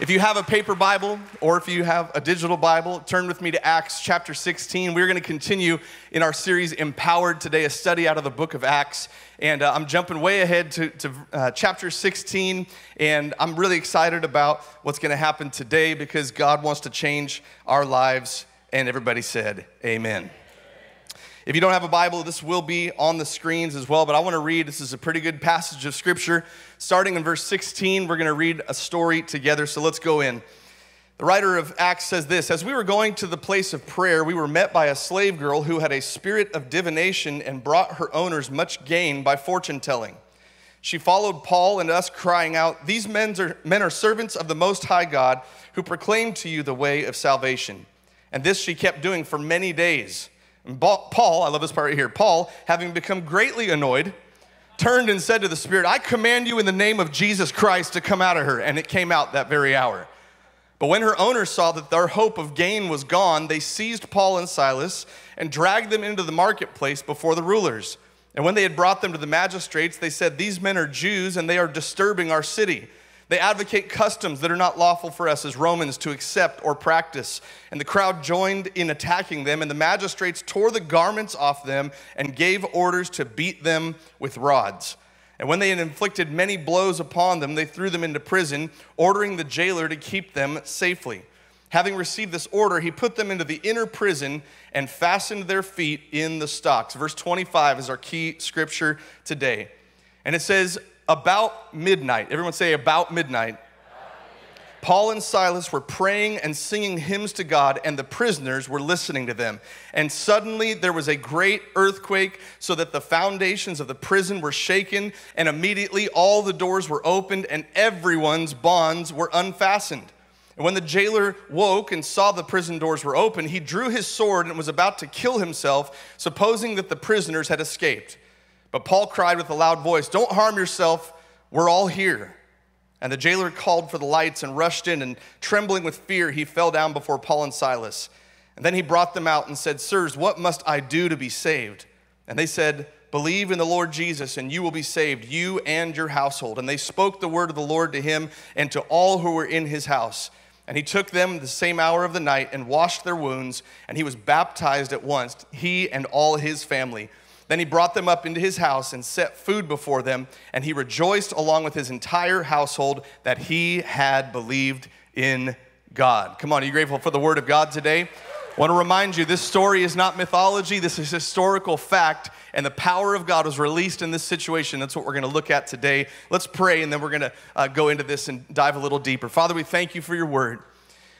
If you have a paper Bible or if you have a digital Bible, turn with me to Acts chapter 16. We're going to continue in our series Empowered today, a study out of the book of Acts. And I'm jumping way ahead to chapter 16, and I'm really excited about what's going to happen today because God wants to change our lives. And everybody said, amen. If you don't have a Bible, this will be on the screens as well, but I want to read. This is a pretty good passage of Scripture. Starting in verse 16, we're going to read a story together, so let's go in. The writer of Acts says this: "As we were going to the place of prayer, we were met by a slave girl who had a spirit of divination and brought her owners much gain by fortune-telling. She followed Paul and us, crying out, 'These men are servants of the Most High God, who proclaim to you the way of salvation.' And this she kept doing for many days. And Paul," I love this part right here, "Paul, having become greatly annoyed, turned and said to the spirit, 'I command you in the name of Jesus Christ to come out of her.' And it came out that very hour. But when her owners saw that their hope of gain was gone, they seized Paul and Silas and dragged them into the marketplace before the rulers. And when they had brought them to the magistrates, they said, 'These men are Jews, and they are disturbing our city. They advocate customs that are not lawful for us as Romans to accept or practice.' And the crowd joined in attacking them, and the magistrates tore the garments off them and gave orders to beat them with rods. And when they had inflicted many blows upon them, they threw them into prison, ordering the jailer to keep them safely. Having received this order, he put them into the inner prison and fastened their feet in the stocks." Verse 25 is our key scripture today. And it says, "About midnight," everyone say about midnight, "Paul and Silas were praying and singing hymns to God, and the prisoners were listening to them. And suddenly there was a great earthquake, so that the foundations of the prison were shaken, and immediately all the doors were opened, and everyone's bonds were unfastened. And when the jailer woke and saw the prison doors were open, he drew his sword and was about to kill himself, supposing that the prisoners had escaped. But Paul cried with a loud voice, 'Don't harm yourself, we're all here.' And the jailer called for the lights and rushed in, and trembling with fear, he fell down before Paul and Silas. And then he brought them out and said, 'Sirs, what must I do to be saved?' And they said, 'Believe in the Lord Jesus, and you will be saved, you and your household.' And they spoke the word of the Lord to him and to all who were in his house. And he took them the same hour of the night and washed their wounds, and he was baptized at once, he and all his family. Then he brought them up into his house and set food before them, and he rejoiced along with his entire household that he had believed in God." Come on, are you grateful for the word of God today? I want to remind you, this story is not mythology. This is historical fact, and the power of God was released in this situation. That's what we're going to look at today. Let's pray, and then we're going to go into this and dive a little deeper. Father, we thank you for your word.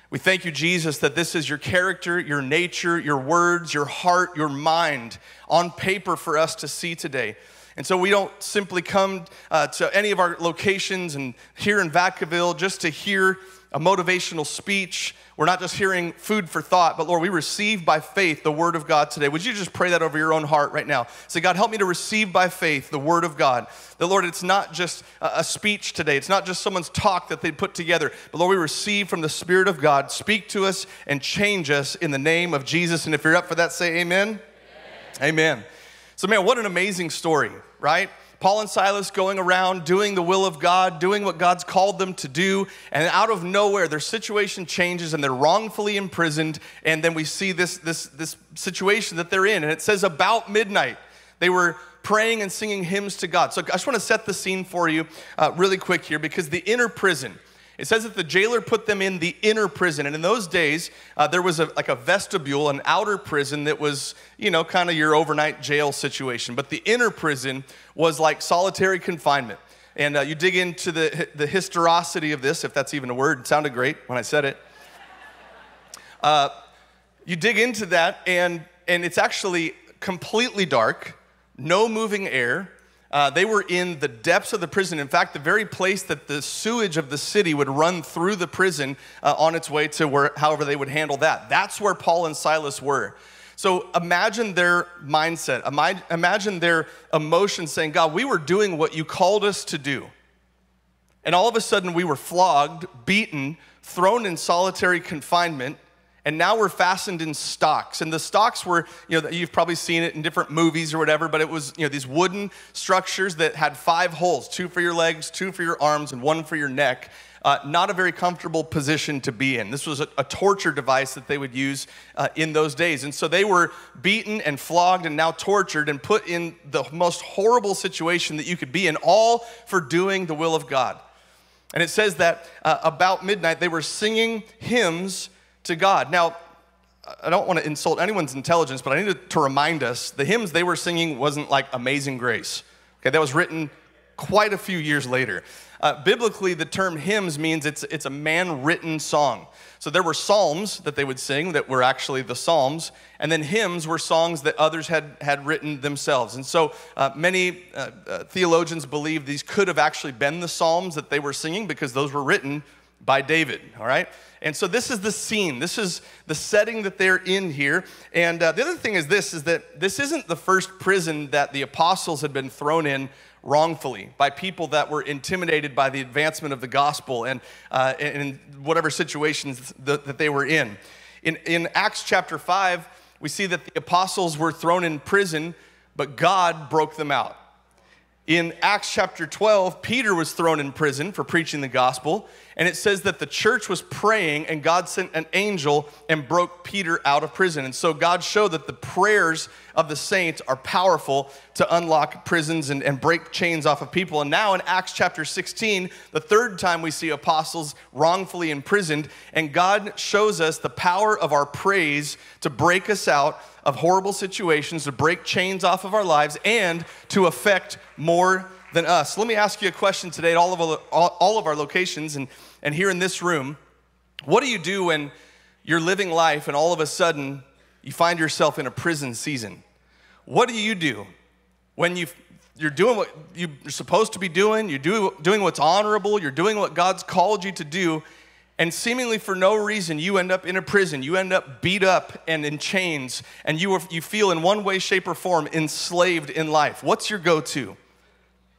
We thank you, Jesus, that this is your character, your nature, your words, your heart, your mind on paper for us to see today. And so we don't simply come to any of our locations and here in Vacaville just to hear a motivational speech. We're not just hearing food for thought, but Lord, we receive by faith the word of God today. Would you just pray that over your own heart right now? Say, God, help me to receive by faith the word of God. That, Lord, it's not just a speech today. It's not just someone's talk that they put together. But Lord, we receive from the Spirit of God. Speak to us and change us in the name of Jesus. And if you're up for that, say amen. Amen. Amen. So, man, what an amazing story, right? Paul and Silas going around, doing the will of God, doing what God's called them to do, and out of nowhere, their situation changes, and they're wrongfully imprisoned, and then we see this situation that they're in, and it says about midnight, they were praying and singing hymns to God. So I just want to set the scene for you really quick here, because the inner prison, it says that the jailer put them in the inner prison, and in those days, there was a vestibule, an outer prison that was, you know, kind of your overnight jail situation, but the inner prison was like solitary confinement, and you dig into the historicity of this, if that's even a word. It sounded great when I said it. You dig into that, and it's actually completely dark, no moving air. They were in the depths of the prison. In fact, the very place that the sewage of the city would run through the prison on its way to where, however they would handle that. That's where Paul and Silas were. So imagine their mindset. Imagine their emotions saying, God, we were doing what you called us to do. And all of a sudden we were flogged, beaten, thrown in solitary confinement, And now we're fastened in stocks. And the stocks were, you've probably seen it in different movies or whatever, but it was, these wooden structures that had 5 holes, 2 for your legs, 2 for your arms, and 1 for your neck. Not a very comfortable position to be in. This was a torture device that they would use in those days. And so they were beaten and flogged and now tortured and put in the most horrible situation that you could be in, all for doing the will of God. And it says that about midnight, they were singing hymns to God. Now, I don't want to insult anyone's intelligence, but I need to remind us, the hymns they were singing wasn't like Amazing Grace. Okay, that was written quite a few years later. Biblically, the term hymns means it's a man-written song. So there were psalms that they would sing that were actually the Psalms, and then hymns were songs that others had written themselves. And so many theologians believe these could have actually been the Psalms that they were singing because those were written by David, all right? And so this is the scene. This is the setting that they're in here. And the other thing is this, is that this isn't the first prison that the apostles had been thrown in wrongfully by people that were intimidated by the advancement of the gospel and in whatever situations that they were in. In Acts chapter 5, we see that the apostles were thrown in prison, but God broke them out. In Acts chapter 12, Peter was thrown in prison for preaching the gospel, and it says that the church was praying, and God sent an angel and broke Peter out of prison. And so God showed that the prayers of the saints are powerful to unlock prisons and break chains off of people. And now in Acts chapter 16, the third time we see apostles wrongfully imprisoned, and God shows us the power of our praise to break us out of horrible situations, to break chains off of our lives, and to affect more than us. Let me ask you a question today at all of our locations and here in this room. What do you do when you're living life and all of a sudden you find yourself in a prison season? What do you do when you're doing what you're supposed to be doing, you're doing what's honorable, you're doing what God's called you to do, and seemingly for no reason, you end up in a prison, you end up beat up and in chains, and you feel in one way, shape, or form enslaved in life? What's your go-to?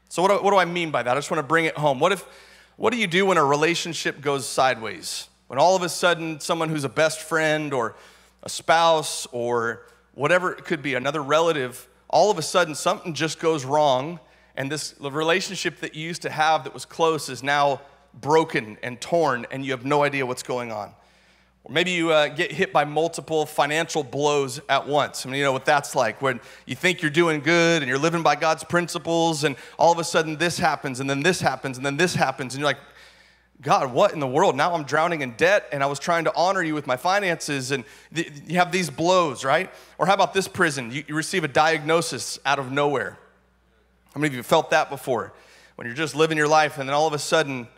So what do I mean by that? I just want to bring it home. What do you do when a relationship goes sideways? When all of a sudden, someone who's a best friend or a spouse or whatever it could be, another relative, all of a sudden, something just goes wrong, and this relationship that you used to have that was close is now broken and torn, and you have no idea what's going on. Or maybe you get hit by multiple financial blows at once. I mean, you know what that's like, when you think you're doing good and you're living by God's principles, and all of a sudden this happens, and then this happens, and then this happens, and you're like, God, what in the world? Now I'm drowning in debt, and I was trying to honor you with my finances, and you have these blows, right? Or how about this prison? You receive a diagnosis out of nowhere. How many of you felt that before? When you're just living your life, and then all of a sudden,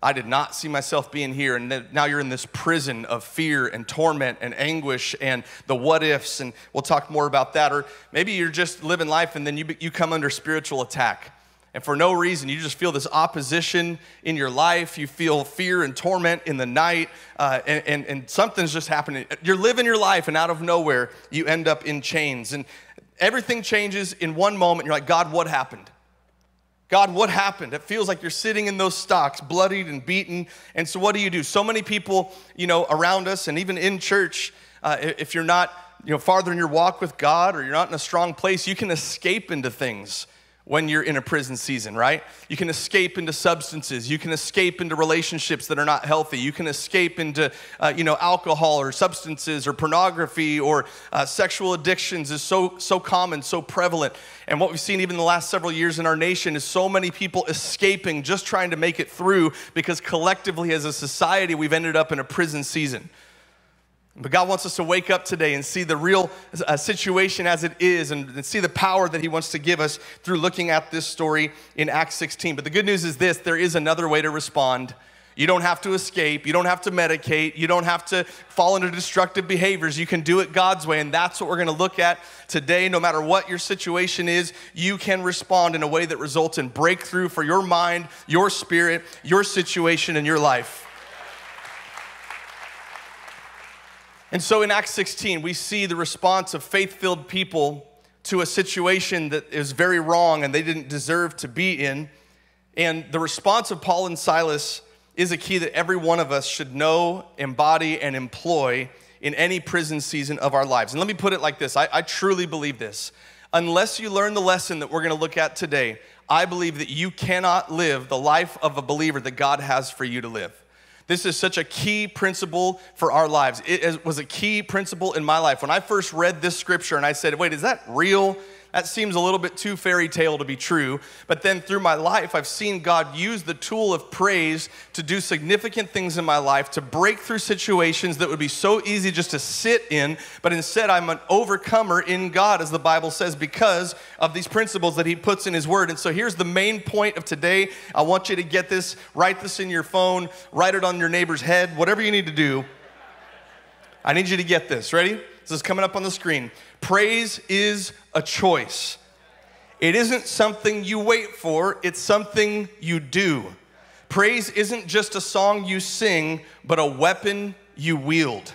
I did not see myself being here, and now you're in this prison of fear and torment and anguish and the what-ifs, and we'll talk more about that. Or maybe you're just living life, and then you come under spiritual attack, and for no reason, you just feel this opposition in your life. You feel fear and torment in the night, and something's just happening. You're living your life, and out of nowhere, you end up in chains, and everything changes in one moment. You're like, God, what happened? God, what happened? It feels like you're sitting in those stocks, bloodied and beaten. And so what do you do? So many people, around us and even in church, if you're not, farther in your walk with God, or you're not in a strong place, you can escape into things when you're in a prison season, right? You can escape into substances. You can escape into relationships that are not healthy. You can escape into, alcohol or substances or pornography or sexual addictions is so common, so prevalent. And what we've seen even the last several years in our nation is so many people escaping, just trying to make it through, because collectively as a society, we've ended up in a prison season. But God wants us to wake up today and see the real situation as it is, and see the power that he wants to give us through looking at this story in Acts 16. But the good news is this: there is another way to respond. You don't have to escape. You don't have to medicate. You don't have to fall into destructive behaviors. You can do it God's way, and that's what we're going to look at today. No matter what your situation is, you can respond in a way that results in breakthrough for your mind, your spirit, your situation, and your life. And so in Acts 16, we see the response of faith-filled people to a situation that is very wrong and they didn't deserve to be in. And the response of Paul and Silas is a key that every one of us should know, embody, and employ in any prison season of our lives. And let me put it like this. I truly believe this. Unless you learn the lesson that we're going to look at today, I believe that you cannot live the life of a believer that God has for you to live. This is such a key principle for our lives. It was a key principle in my life. When I first read this scripture and I said, wait, is that real? That seems a little bit too fairy tale to be true. But then through my life, I've seen God use the tool of praise to do significant things in my life, to break through situations that would be so easy just to sit in. But instead, I'm an overcomer in God, as the Bible says, because of these principles that he puts in his word. And so here's the main point of today. I want you to get this, write this in your phone, write it on your neighbor's head, whatever you need to do. I need you to get this. Ready? This is coming up on the screen. Praise is a choice. It isn't something you wait for, it's something you do. Praise isn't just a song you sing, but a weapon you wield.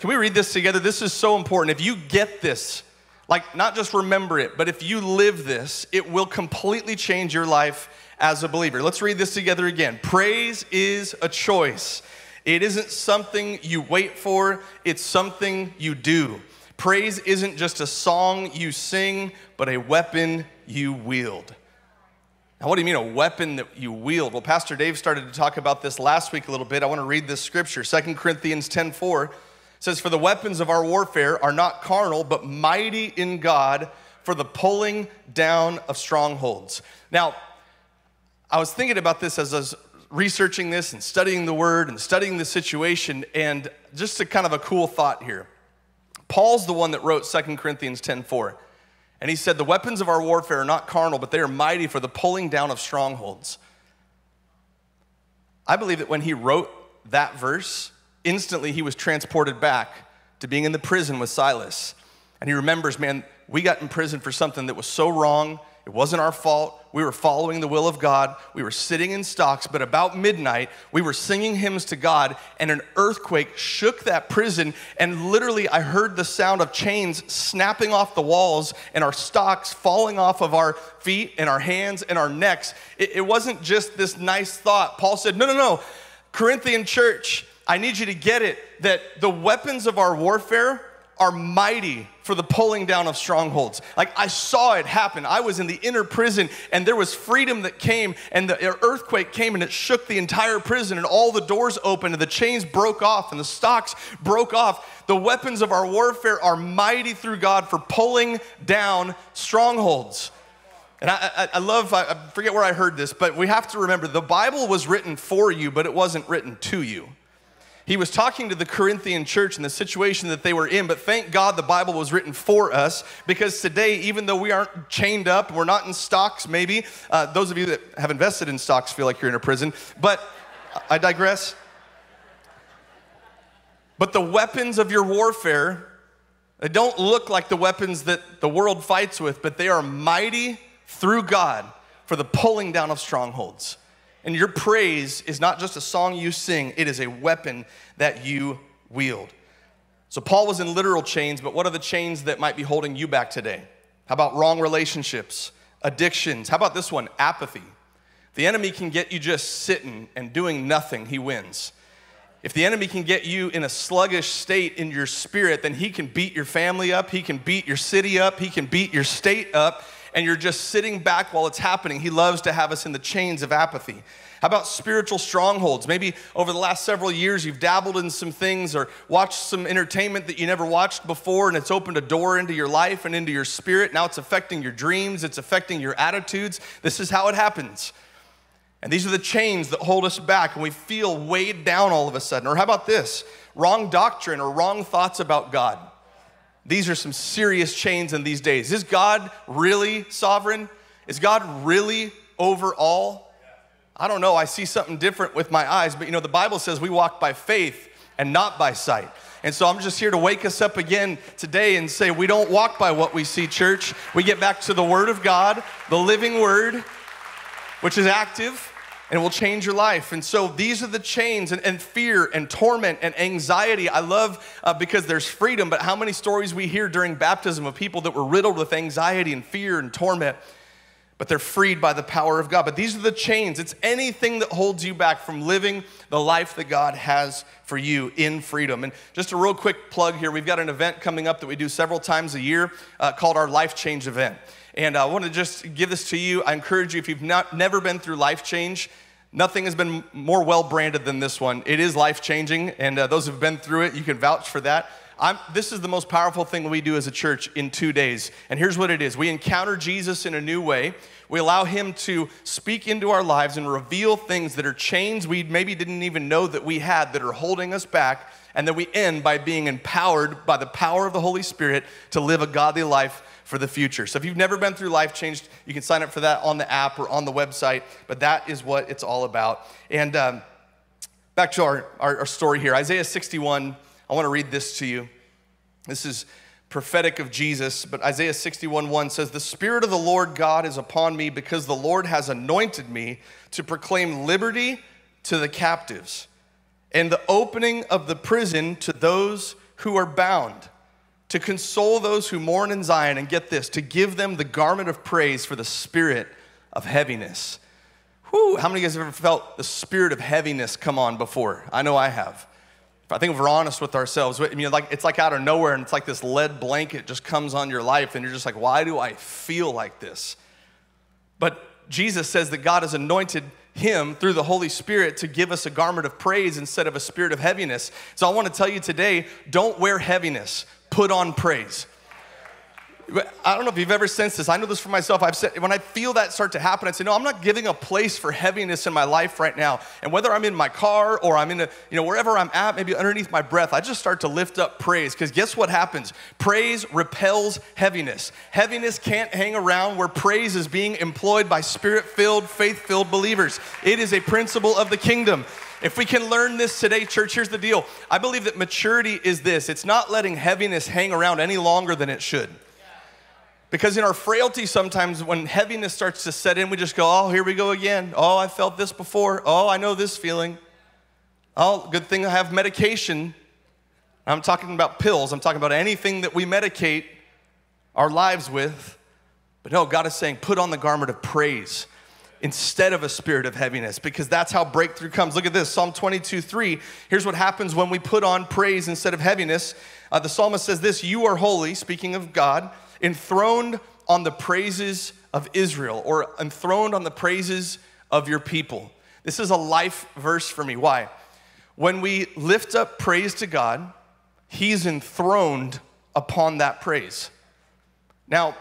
Can we read this together? This is so important. If you get this, like not just remember it, but if you live this, it will completely change your life as a believer. Let's read this together again. Praise is a choice. It isn't something you wait for, it's something you do. Praise isn't just a song you sing, but a weapon you wield. Now, what do you mean a weapon that you wield? Well, Pastor Dave started to talk about this last week a little bit. I want to read this scripture. 2 Corinthians 10:4 says, "For the weapons of our warfare are not carnal, but mighty in God for the pulling down of strongholds." Now, I was thinking about this as I was researching this and studying the word and studying the situation, and just a kind of a cool thought here. Paul's the one that wrote 2 Corinthians 10:4, and he said, the weapons of our warfare are not carnal, but they are mighty for the pulling down of strongholds. I believe that when he wrote that verse, instantly he was transported back to being in the prison with Silas. And he remembers, man, we got in prison for something that was so wrong. It wasn't our fault. We were following the will of God. We were sitting in stocks, but about midnight, we were singing hymns to God, and an earthquake shook that prison, and literally I heard the sound of chains snapping off the walls and our stocks falling off of our feet and our hands and our necks. It wasn't just this nice thought. Paul said, no, Corinthian church, I need you to get it, that the weapons of our warfare are mighty for the pulling down of strongholds. Like, I saw it happen. I was in the inner prison, and there was freedom that came, and the earthquake came, and it shook the entire prison, and all the doors opened, and the chains broke off, and the stocks broke off. The weapons of our warfare are mighty through God for pulling down strongholds. And I forget where I heard this, but we have to remember, the Bible was written for you, but it wasn't written to you. He was talking to the Corinthian church and the situation that they were in, but thank God the Bible was written for us, because today, even though we aren't chained up, we're not in stocks maybe, those of you that have invested in stocks feel like you're in a prison, but I digress. But the weapons of your warfare, they don't look like the weapons that the world fights with, but they are mighty through God for the pulling down of strongholds. And your praise is not just a song you sing, it is a weapon that you wield. So Paul was in literal chains, but what are the chains that might be holding you back today? How about wrong relationships, addictions? How about this one, apathy? The enemy can get you just sitting and doing nothing, he wins. If the enemy can get you in a sluggish state in your spirit, then he can beat your family up, he can beat your city up, he can beat your state up, and you're just sitting back while it's happening. He loves to have us in the chains of apathy. How about spiritual strongholds? Maybe over the last several years, you've dabbled in some things or watched some entertainment that you never watched before, and it's opened a door into your life and into your spirit. Now it's affecting your dreams. It's affecting your attitudes. This is how it happens. And these are the chains that hold us back, and we feel weighed down all of a sudden. Or how about this? Wrong doctrine or wrong thoughts about God. These are some serious chains in these days. Is God really sovereign? Is God really over all? I don't know. I see something different with my eyes. But, you know, the Bible says we walk by faith and not by sight. And so I'm just here to wake us up again today and say we don't walk by what we see, church. We get back to the Word of God, the living Word, which is active, and it will change your life. And so these are the chains, and fear and torment and anxiety. I love because there's freedom, but how many stories we hear during baptism of people that were riddled with anxiety and fear and torment. but they're freed by the power of God. But these are the chains. It's anything that holds you back from living the life that God has for you in freedom. And just a real quick plug here, we've got an event coming up that we do several times a year called our Life Change event. And I want to just give this to you. I encourage you, if you've never been through Life Change, nothing has been more well-branded than this one. It is life-changing, and those who've been through it, you can vouch for that. This is the most powerful thing we do as a church in 2 days, and here's what it is. We encounter Jesus in a new way. We allow him to speak into our lives and reveal things that are chains we maybe didn't even know that we had that are holding us back, and then we end by being empowered by the power of the Holy Spirit to live a godly life for the future. So if you've never been through Life Changed, you can sign up for that on the app or on the website, but that is what it's all about. And back to our story here, Isaiah 61, I wanna read this to you. This is prophetic of Jesus, but Isaiah 61:1 says, "The Spirit of the Lord God is upon me because the Lord has anointed me to proclaim liberty to the captives and the opening of the prison to those who are bound, to console those who mourn in Zion," and get this, "to give them the garment of praise for the spirit of heaviness." Whew, how many of you guys have ever felt the spirit of heaviness come on before? I know I have. I think if we're honest with ourselves, I mean, like, it's like out of nowhere, and it's like this lead blanket just comes on your life, and you're just like, why do I feel like this? But Jesus says that God has anointed him through the Holy Spirit to give us a garment of praise instead of a spirit of heaviness. So I want to tell you today, don't wear heaviness. Put on praise. I don't know if you've ever sensed this. I know this for myself. I've said, when I feel that start to happen, I say, no, I'm not giving a place for heaviness in my life right now. And whether I'm in my car or I'm in a, you know, wherever I'm at, maybe underneath my breath, I just start to lift up praise, because guess what happens? Praise repels heaviness. Heaviness can't hang around where praise is being employed by spirit-filled, faith-filled believers. It is a principle of the kingdom. If we can learn this today, church, here's the deal. I believe that maturity is this. It's not letting heaviness hang around any longer than it should. Because in our frailty sometimes, when heaviness starts to set in, we just go, oh, here we go again. Oh, I felt this before. Oh, I know this feeling. Oh, good thing I have medication. I'm talking about pills. I'm talking about anything that we medicate our lives with. But no, God is saying, put on the garment of praise instead of a spirit of heaviness, because that's how breakthrough comes. Look at this, Psalm 22:3. Here's what happens when we put on praise instead of heaviness. The psalmist says this, "You are holy," speaking of God, "enthroned on the praises of Israel," or enthroned on the praises of your people. This is a life verse for me. Why? When we lift up praise to God, he's enthroned upon that praise. Now,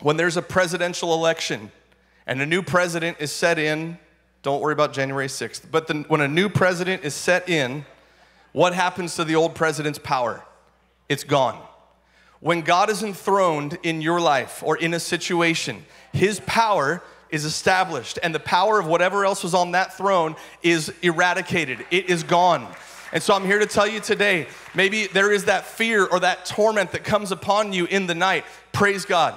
when there's a presidential election, and a new president is set in, don't worry about January 6th, but when a new president is set in, what happens to the old president's power? It's gone. When God is enthroned in your life or in a situation, his power is established, and the power of whatever else was on that throne is eradicated. It is gone. And so I'm here to tell you today, maybe there is that fear or that torment that comes upon you in the night. Praise God.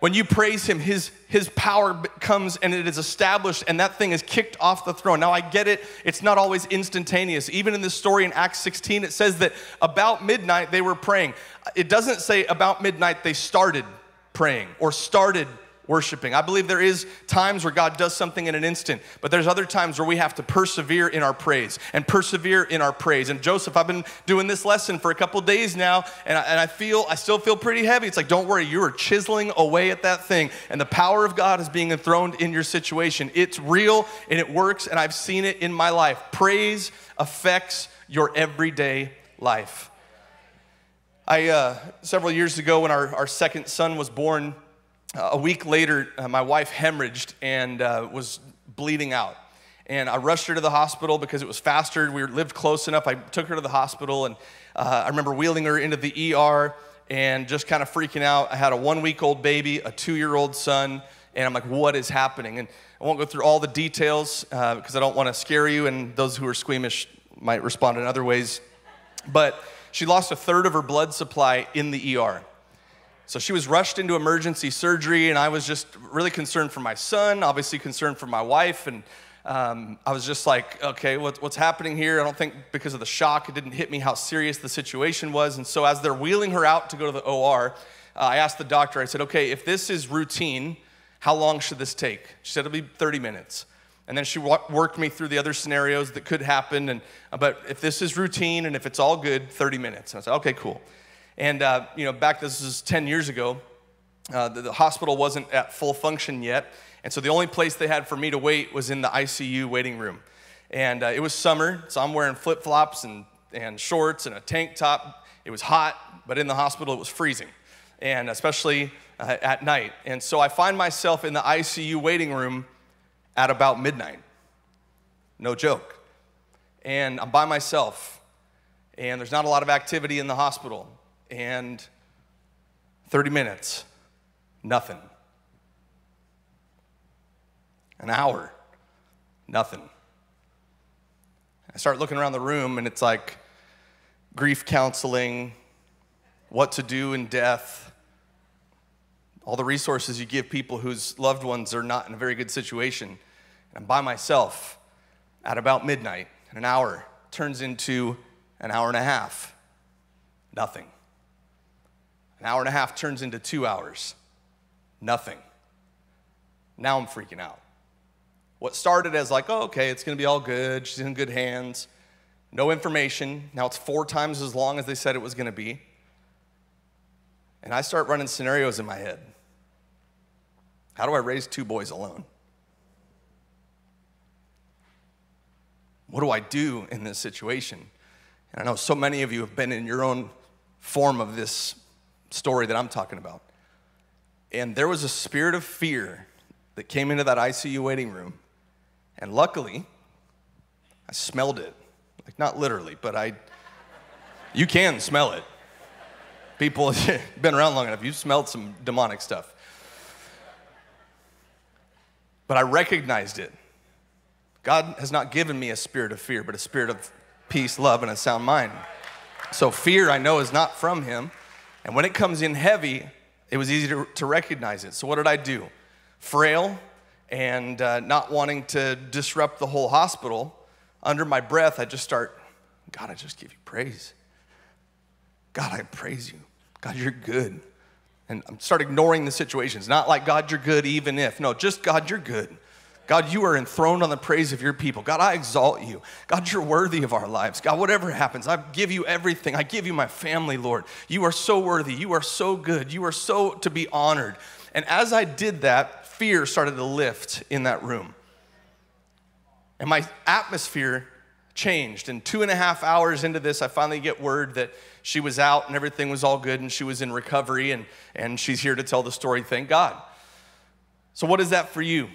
When you praise him, his power comes and it is established, and that thing is kicked off the throne. Now I get it, it's not always instantaneous. Even in this story in Acts 16, it says that about midnight they were praying. It doesn't say about midnight they started praying or started worshiping. I believe there is times where God does something in an instant, but there's other times where we have to persevere in our praise and persevere in our praise. And Joseph, I've been doing this lesson for a couple days now, and I still feel pretty heavy. It's like, don't worry, you are chiseling away at that thing, and the power of God is being enthroned in your situation. It's real and it works, and I've seen it in my life. Praise affects your everyday life. Several years ago when our second son was born, a week later, my wife hemorrhaged and was bleeding out. And I rushed her to the hospital because it was faster. We lived close enough. I took her to the hospital, and I remember wheeling her into the ER and just kind of freaking out. I had a 1-week-old baby, a 2-year-old son, and I'm like, what is happening? And I won't go through all the details because I don't want to scare you, and those who are squeamish might respond in other ways. But she lost a third of her blood supply in the ER. So she was rushed into emergency surgery, and I was just really concerned for my son, obviously concerned for my wife, and I was just like, okay, what's happening here? I don't think, because of the shock, it didn't hit me how serious the situation was. And so as they're wheeling her out to go to the OR, I asked the doctor, I said, okay, if this is routine, How long should this take? She said, it'll be 30 minutes. And then she worked me through the other scenarios that could happen. But if this is routine and if it's all good, 30 minutes. And I said, okay, cool. And you know, back, this was 10 years ago, the hospital wasn't at full function yet. And so the only place they had for me to wait was in the ICU waiting room. And it was summer, so I'm wearing flip-flops and shorts and a tank top. It was hot, but in the hospital it was freezing, and especially at night. And so I find myself in the ICU waiting room at about midnight. No joke. And I'm by myself, and there's not a lot of activity in the hospital. And 30 minutes, nothing. An hour, nothing. I start looking around the room, and it's like grief counseling, what to do in death, all the resources you give people whose loved ones are not in a very good situation. And I'm by myself at about midnight, and an hour turns into an hour and a half, nothing. An hour and a half turns into 2 hours, nothing. Now I'm freaking out. What started as like, oh, okay, it's gonna be all good, she's in good hands, no information, now it's 4 times as long as they said it was gonna be. And I start running scenarios in my head. How do I raise 2 boys alone? What do I do in this situation? And I know so many of you have been in your own form of this story that I'm talking about. And there was a spirit of fear that came into that ICU waiting room. And luckily, I smelled it. Like, not literally, but you can smell it. People have been around long enough, you've smelled some demonic stuff. But I recognized it. God has not given me a spirit of fear, but a spirit of peace, love, and a sound mind. So fear, I know, is not from him. And when it comes in heavy, it was easy to recognize it. So what did I do? Frail and not wanting to disrupt the whole hospital, under my breath, I just start, God, I just give you praise. God, I praise you. God, you're good. And I start ignoring the situation. It's not like, God, you're good even if. No, just, God, you're good. God, you are enthroned on the praise of your people. God, I exalt you. God, you're worthy of our lives. God, whatever happens, I give you everything. I give you my family, Lord. You are so worthy. You are so good. You are so to be honored. And as I did that, fear started to lift in that room. And my atmosphere changed. And 2.5 hours into this, I finally get word that she was out and everything was all good and she was in recovery, and she's here to tell the story, thank God. So what is that for you?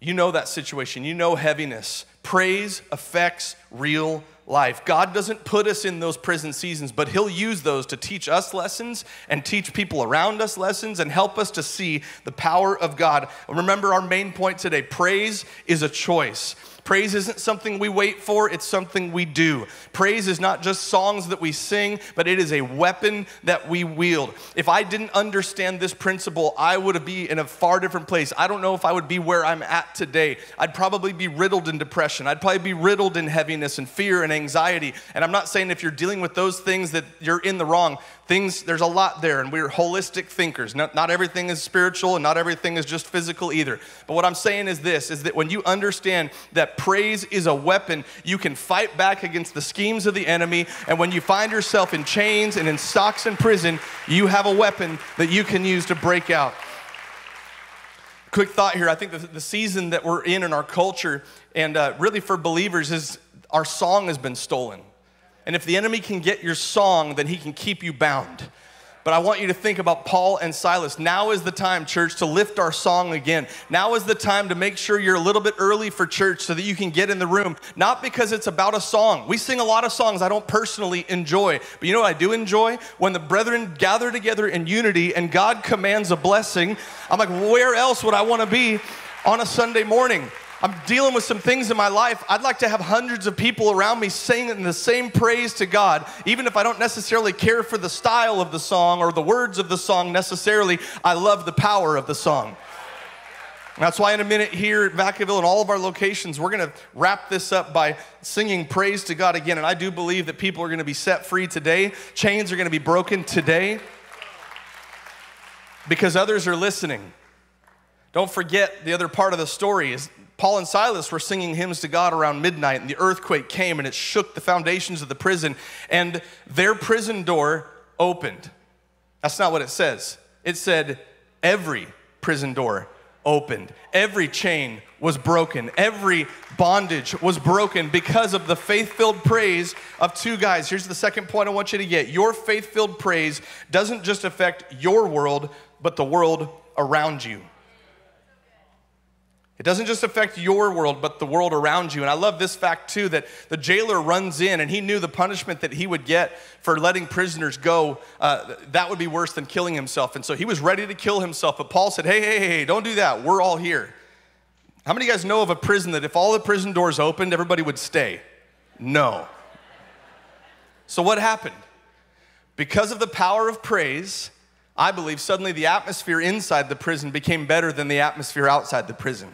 You know that situation, you know heaviness. Praise affects real life. God doesn't put us in those prison seasons, but he'll use those to teach us lessons and teach people around us lessons and help us to see the power of God. And remember our main point today, praise is a choice. Praise isn't something we wait for, it's something we do. Praise is not just songs that we sing, but it is a weapon that we wield. If I didn't understand this principle, I would be in a far different place. I don't know if I would be where I'm at today. I'd probably be riddled in depression. I'd probably be riddled in heaviness and fear and anxiety. And I'm not saying if you're dealing with those things that you're in the wrong. Things, there's a lot there, and we're holistic thinkers. Not everything is spiritual, and not everything is just physical either. But what I'm saying is this, is that when you understand that praise is a weapon, you can fight back against the schemes of the enemy, and when you find yourself in chains and in stocks and prison, you have a weapon that you can use to break out. Quick thought here, I think the season that we're in our culture, and really for believers, is our song has been stolen. And if the enemy can get your song, then he can keep you bound. But I want you to think about Paul and Silas. Now is the time, church, to lift our song again. Now is the time to make sure you're a little bit early for church so that you can get in the room. Not because it's about a song. We sing a lot of songs I don't personally enjoy. But you know what I do enjoy? When the brethren gather together in unity and God commands a blessing, I'm like, where else would I want to be on a Sunday morning? I'm dealing with some things in my life. I'd like to have hundreds of people around me singing the same praise to God, even if I don't necessarily care for the style of the song or the words of the song necessarily. I love the power of the song. And that's why in a minute here at Vacaville and all of our locations, we're going to wrap this up by singing praise to God again. And I do believe that people are going to be set free today. Chains are going to be broken today because others are listening. Don't forget the other part of the story is Paul and Silas were singing hymns to God around midnight, and the earthquake came and it shook the foundations of the prison, and their prison door opened. That's not what it says. It said every prison door opened. Every chain was broken. Every bondage was broken because of the faith-filled praise of two guys. Here's the second point I want you to get. Your faith-filled praise doesn't just affect your world, but the world around you. It doesn't just affect your world, but the world around you. And I love this fact, too, that the jailer runs in, and he knew the punishment that he would get for letting prisoners go. That would be worse than killing himself. And so he was ready to kill himself. But Paul said, hey, don't do that. We're all here. How many of you guys know of a prison that if all the prison doors opened, everybody would stay? No. So what happened? Because of the power of praise, I believe suddenly the atmosphere inside the prison became better than the atmosphere outside the prison.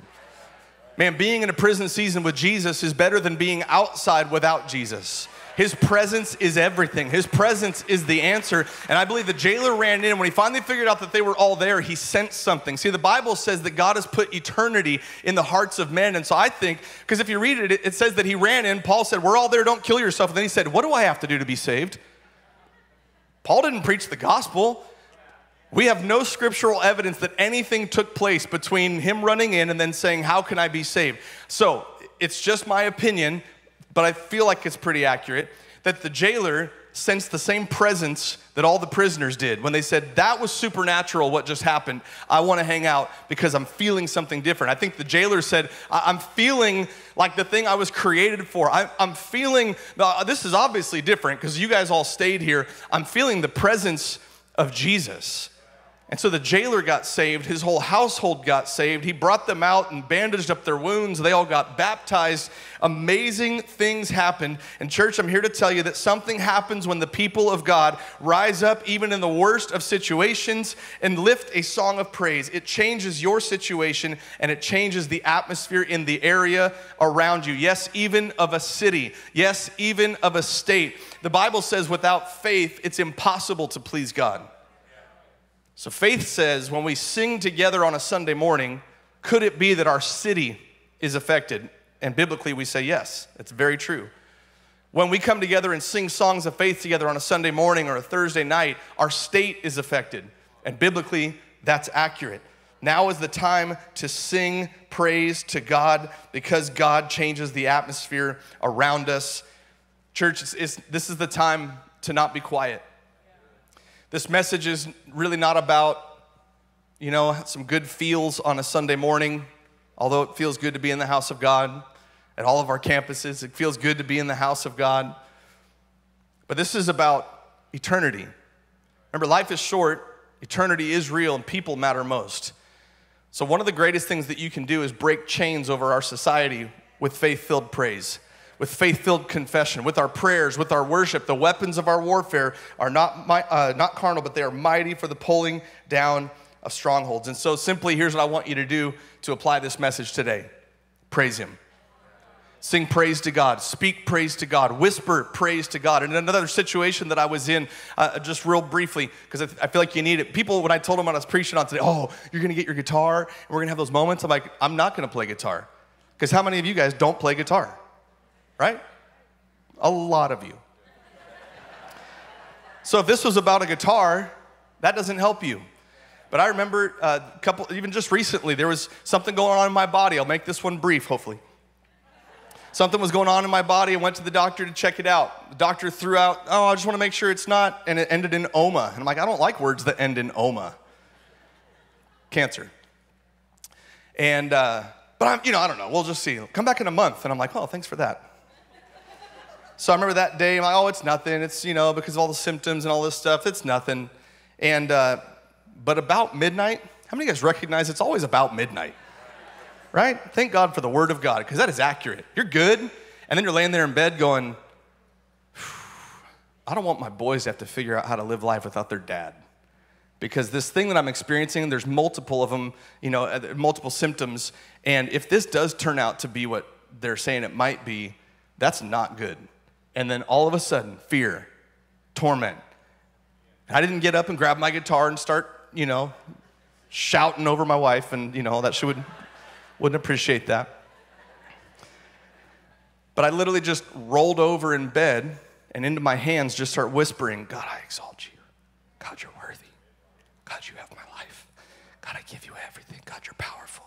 Man, being in a prison season with Jesus is better than being outside without Jesus. His presence is everything. His presence is the answer. And I believe the jailer ran in. When he finally figured out that they were all there, he sensed something. See, the Bible says that God has put eternity in the hearts of men. And so I think, because if you read it, it says that he ran in. Paul said, we're all there, don't kill yourself. And then he said, what do I have to do to be saved? Paul didn't preach the gospel. We have no scriptural evidence that anything took place between him running in and then saying, how can I be saved? So it's just my opinion, but I feel like it's pretty accurate, that the jailer sensed the same presence that all the prisoners did when they said, that was supernatural what just happened. I want to hang out because I'm feeling something different. I think the jailer said, I'm feeling like the thing I was created for. I'm feeling, this is obviously different because you guys all stayed here. I'm feeling the presence of Jesus. And so the jailer got saved. His whole household got saved. He brought them out and bandaged up their wounds. They all got baptized. Amazing things happened. And church, I'm here to tell you that something happens when the people of God rise up even in the worst of situations and lift a song of praise. It changes your situation and it changes the atmosphere in the area around you. Yes, even of a city. Yes, even of a state. The Bible says without faith, it's impossible to please God. So faith says when we sing together on a Sunday morning, could it be that our city is affected? And biblically we say yes, it's very true. When we come together and sing songs of faith together on a Sunday morning or a Thursday night, our state is affected. And biblically, that's accurate. Now is the time to sing praise to God because God changes the atmosphere around us. Church, this is the time to not be quiet. This message is really not about, some good feels on a Sunday morning, although it feels good to be in the house of God at all of our campuses. It feels good to be in the house of God. But this is about eternity. Remember, life is short, eternity is real, and people matter most. So one of the greatest things that you can do is break chains over our society with faith-filled praise, with faith-filled confession, with our prayers, with our worship. The weapons of our warfare are not carnal, but they are mighty for the pulling down of strongholds. And so simply, here's what I want you to do to apply this message today. Praise him. Sing praise to God. Speak praise to God. Whisper praise to God. And another situation that I was in, just real briefly, because I feel like you need it. People, when I told them what I was preaching on today, oh, you're going to get your guitar, and we're going to have those moments. I'm like, I'm not going to play guitar. Because how many of you guys don't play guitar? Right? A lot of you. So if this was about a guitar, that doesn't help you. But I remember even just recently, there was something going on in my body. I'll make this one brief, hopefully. Something was going on in my body. I went to the doctor to check it out. The doctor threw out, oh, I just want to make sure it's not, and it ended in oma. And I'm like, I don't like words that end in oma. Cancer. And, but I'm, I don't know. We'll just see. Come back in a month. And I'm like, oh, thanks for that. So I remember that day, I'm like, oh, it's nothing. It's, because of all the symptoms and all this stuff, it's nothing. And, but about midnight, how many of you guys recognize it's always about midnight, right? Thank God for the word of God, because that is accurate. You're good, and then you're laying there in bed going, I don't want my boys to have to figure out how to live life without their dad. Because this thing that I'm experiencing, there's multiple of them, multiple symptoms. And if this does turn out to be what they're saying it might be, that's not good. And then all of a sudden, fear, torment. I didn't get up and grab my guitar and start, shouting over my wife, and you know that she wouldn't appreciate that. But I literally just rolled over in bed and into my hands just start whispering, God, I exalt you. God, you're worthy. God, you have my life. God, I give you everything. God, you're powerful.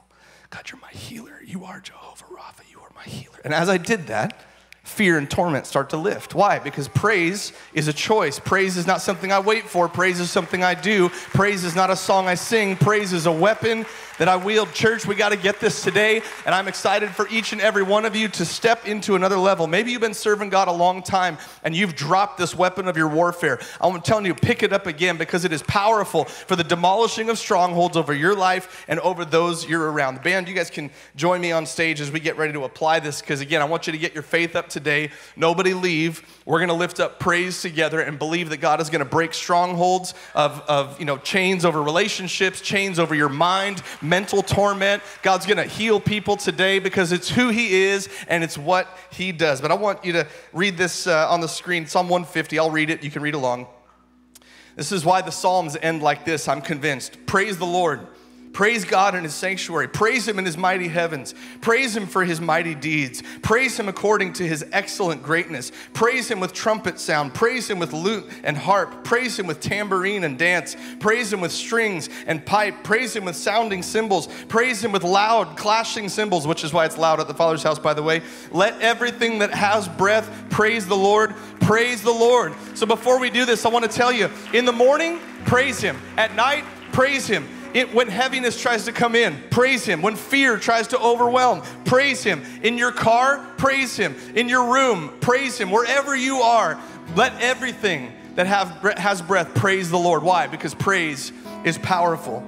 God, you're my healer. You are Jehovah Rapha. You are my healer. And as I did that, fear and torment start to lift. Why? Because praise is a choice. Praise is not something I wait for. Praise is something I do. Praise is not a song I sing. Praise is a weapon that I wield. Church, we got to get this today, and I'm excited for each and every one of you to step into another level. Maybe you've been serving God a long time, and you've dropped this weapon of your warfare. I'm telling you, pick it up again, because it is powerful for the demolishing of strongholds over your life and over those you're around. The band, you guys can join me on stage as we get ready to apply this, because again, I want you to get your faith up today. Nobody leave. We're going to lift up praise together and believe that God is going to break strongholds of chains over relationships, chains over your mind, mental torment. God's going to heal people today because it's who he is and it's what he does. But I want you to read this on the screen, Psalm 150. I'll read it. You can read along. This is why the Psalms end like this, I'm convinced. Praise the Lord. Praise God in his sanctuary. Praise him in his mighty heavens. Praise him for his mighty deeds. Praise him according to his excellent greatness. Praise him with trumpet sound. Praise him with lute and harp. Praise him with tambourine and dance. Praise him with strings and pipe. Praise him with sounding cymbals. Praise him with loud clashing cymbals, which is why it's loud at the Father's house, by the way. Let everything that has breath praise the Lord. Praise the Lord. So before we do this, I want to tell you, in the morning, praise him. At night, praise him. When heaviness tries to come in, praise him. When fear tries to overwhelm, praise him. In your car, praise him. In your room, praise him. Wherever you are, let everything that has breath praise the Lord. Why? Because praise is powerful.